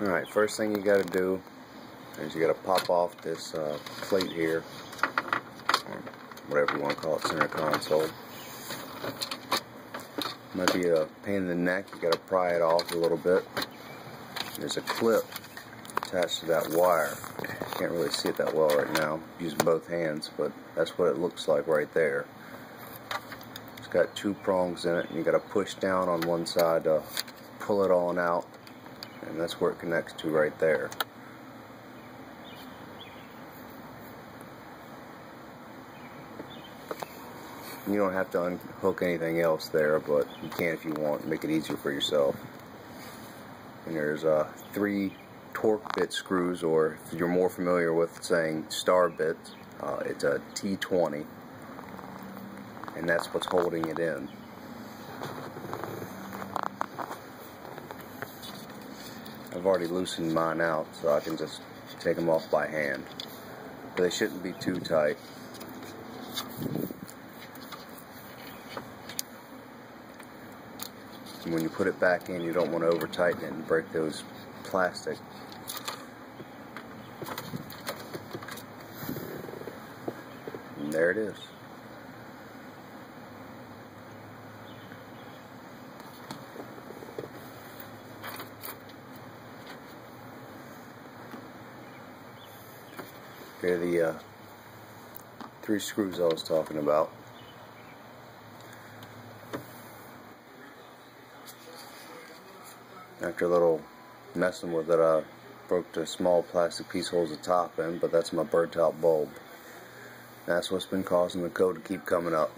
Alright, first thing you gotta do is you gotta pop off this plate here, or whatever you want to call it, center console. Might be a pain in the neck. You gotta pry it off a little bit. There's a clip attached to that wire. Can't really see it that well right now, using both hands, but that's what it looks like right there. It's got two prongs in it, and you gotta push down on one side to pull it on out, and that's where it connects to right there. You don't have to unhook anything else there, but you can if you want, make it easier for yourself. And there's three torque bit screws, or if you're more familiar with saying star bits, it's a T20, and that's what's holding it in. I've already loosened mine out, so I can just take them off by hand. But they shouldn't be too tight. And when you put it back in, you don't want to over tighten it and break those plastic. And there it is. Here are the three screws I was talking about. After a little messing with it, I broke the small plastic piece holes the top in, but that's my bird top bulb. That's what's been causing the code to keep coming up.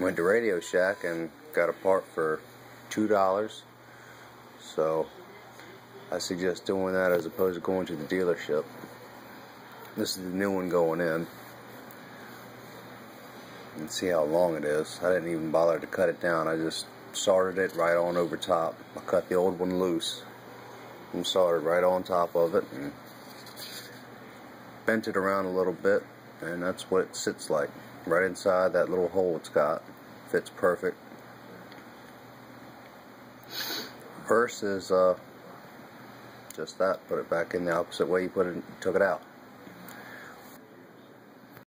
Went to Radio Shack and got a part for $2, so I suggest doing that as opposed to going to the dealership. This is the new one going in. And see how long it is. I didn't even bother to cut it down. I just soldered it right on over top. I cut the old one loose and soldered right on top of it and bent it around a little bit, and that's what it sits like. Right inside that little hole it's got. Fits perfect. First is just that. Put it back in the opposite way you took it out.